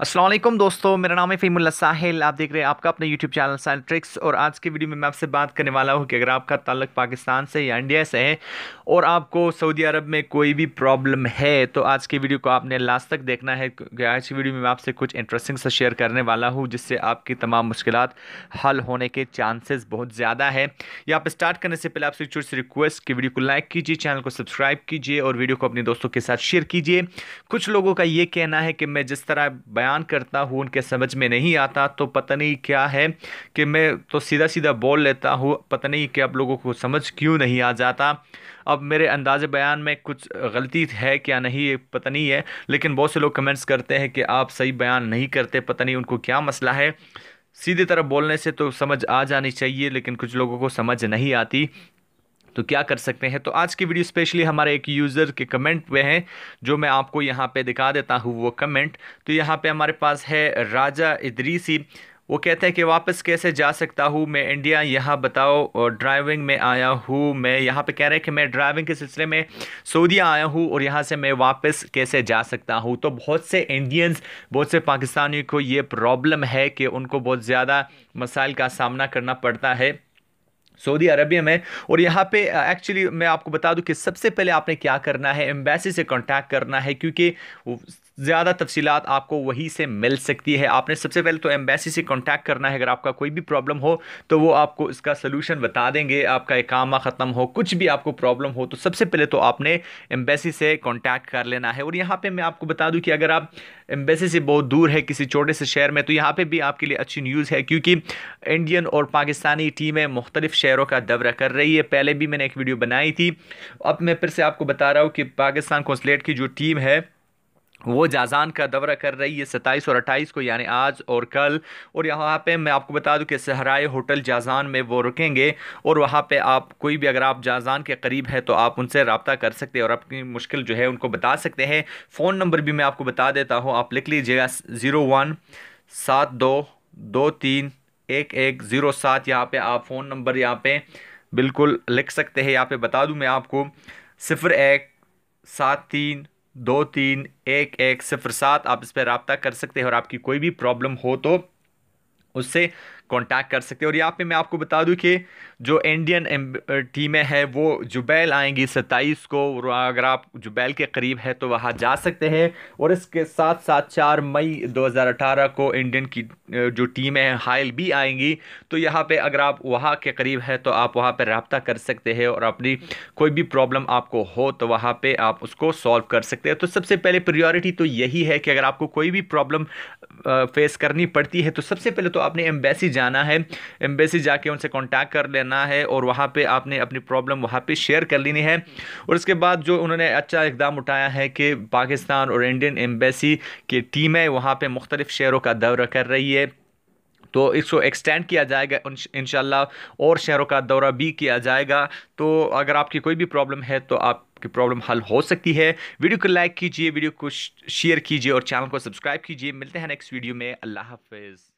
अस्सलाम वालेकुम दोस्तों, मेरा नाम है फ़ीमुल्ला साहिल। आप देख रहे हैं आपका अपने YouTube चैनल साहिल ट्रिक्स। और आज की वीडियो में मैं आपसे बात करने वाला हूँ कि अगर आपका ताल्लुक पाकिस्तान से या इंडिया से है और आपको सऊदी अरब में कोई भी प्रॉब्लम है तो आज की वीडियो को आपने लास्ट तक देखना है, क्योंकि आज की वीडियो में मैं आपसे कुछ इंटरेस्टिंग से शेयर करने वाला हूँ जिससे आपकी तमाम मुश्किलात हल होने के चांसेस बहुत ज़्यादा है। या आप स्टार्ट करने से पहले आपसे छोटी सी रिक्वेस्ट कि वीडियो को लाइक कीजिए, चैनल को सब्सक्राइब कीजिए और वीडियो को अपने दोस्तों के साथ शेयर कीजिए। कुछ लोगों का ये कहना है कि मैं जिस तरह बयान करता हूँ उनके समझ में नहीं आता, तो पता नहीं क्या है कि मैं तो सीधा सीधा बोल लेता हूँ, पता नहीं कि आप लोगों को समझ क्यों नहीं आ जाता। अब मेरे अंदाज़े बयान में कुछ गलती है क्या नहीं पता नहीं है, लेकिन बहुत से लोग कमेंट्स करते हैं कि आप सही बयान नहीं करते, पता नहीं उनको क्या मसला है। सीधे तरह बोलने से तो समझ आ जानी चाहिए, लेकिन कुछ लोगों को समझ नहीं आती, तो क्या कर सकते हैं। तो आज की वीडियो स्पेशली हमारे एक यूज़र के कमेंट में है जो मैं आपको यहाँ पे दिखा देता हूँ वो कमेंट। तो यहाँ पे हमारे पास है राजा इदरीसी, वो कहते हैं कि वापस कैसे जा सकता हूँ मैं इंडिया, यहाँ बताओ। और ड्राइविंग में आया हूँ मैं, यहाँ पे कह रहे हैं कि मैं ड्राइविंग के सिलसिले में सऊदी आया हूँ और यहाँ से मैं वापस कैसे जा सकता हूँ। तो बहुत से इंडियंस, बहुत से पाकिस्तानियों को ये प्रॉब्लम है कि उनको बहुत ज़्यादा मसाइल का सामना करना पड़ता है सऊदी अरबिया में। और यहाँ पे एक्चुअली मैं आपको बता दूं कि सबसे पहले आपने क्या करना है, एम्बेसी से कांटेक्ट करना है, क्योंकि ज़्यादा तफसीलात आपको वहीं से मिल सकती है। आपने सबसे पहले तो एम्बेसी से कांटेक्ट करना है, अगर आपका कोई भी प्रॉब्लम हो तो वो आपको इसका सलूशन बता देंगे। आपका इकामा ख़त्म हो, कुछ भी आपको प्रॉब्लम हो, तो सबसे पहले तो आपने एम्बेसी से कांटेक्ट कर लेना है। और यहाँ पे मैं आपको बता दूं कि अगर आप एम्बेसी से बहुत दूर है किसी छोटे से शहर में, तो यहाँ पर भी आपके लिए अच्छी न्यूज़ है, क्योंकि इंडियन और पाकिस्तानी टीमें मुख्तलिफ़ शहरों का दौरा कर रही है। पहले भी मैंने एक वीडियो बनाई थी, अब मैं फिर से आपको बता रहा हूँ कि पाकिस्तान कौंसलेट की जो टीम है वो जाजान का दौरा कर रही है 27 और 28 को, यानी आज और कल। और यहाँ पे मैं आपको बता दूं कि सहराए होटल जाजान में वो रुकेंगे और वहाँ पे आप कोई भी, अगर आप जाजान के करीब है तो आप उनसे रब्ता कर सकते हैं और अपनी मुश्किल जो है उनको बता सकते हैं। फ़ोन नंबर भी मैं आपको बता देता हूँ, आप लिख लीजिएगा 0172231107। यहाँ पर आप फ़ोन नंबर यहाँ पे बिल्कुल लिख सकते हैं। यहाँ पर बता दूँ मैं आपको 0173231107। आप इस पर रब्ता कर सकते हैं और आपकी कोई भी प्रॉब्लम हो तो उससे कांटेक्ट कर सकते हैं। और यहाँ पे मैं आपको बता दूं कि जो इंडियन टीमें हैं वो जुबैल आएंगी 27 को, और अगर आप जुबैल के करीब है तो वहाँ जा सकते हैं। और इसके साथ साथ 4 मई 2018 को इंडियन की जो टीमें हैं हायल भी आएंगी, तो यहाँ पे अगर आप वहाँ के करीब है तो आप वहाँ पर रब्ता कर सकते हैं और अपनी कोई भी प्रॉब्लम आपको हो तो वहाँ पर आप उसको सॉल्व कर सकते हैं। तो सबसे पहले प्रायोरिटी तो यही है कि अगर आपको कोई भी प्रॉब्लम फेस करनी पड़ती है तो सबसे पहले तो आपने एम्बेसी जाना है, एम्बेसी जाके उनसे कांटेक्ट कर लेना है और वहाँ पे आपने अपनी प्रॉब्लम वहाँ पे शेयर कर लेनी है। और उसके बाद जो उन्होंने अच्छा इकदाम उठाया है कि पाकिस्तान और इंडियन एम्बेसी की टीमें वहाँ पे मुख्तलिफ़ शहरों का दौरा कर रही है, तो इसको एक्सटेंड किया जाएगा इंशाल्लाह, और शहरों का दौरा भी किया जाएगा। तो अगर आपकी कोई भी प्रॉब्लम है तो आपकी प्रॉब्लम हल हो सकती है। वीडियो को लाइक कीजिए, वीडियो को शेयर कीजिए और चैनल को सब्सक्राइब कीजिए। मिलते हैं नेक्स्ट वीडियो में। अल्लाह हाफिज़।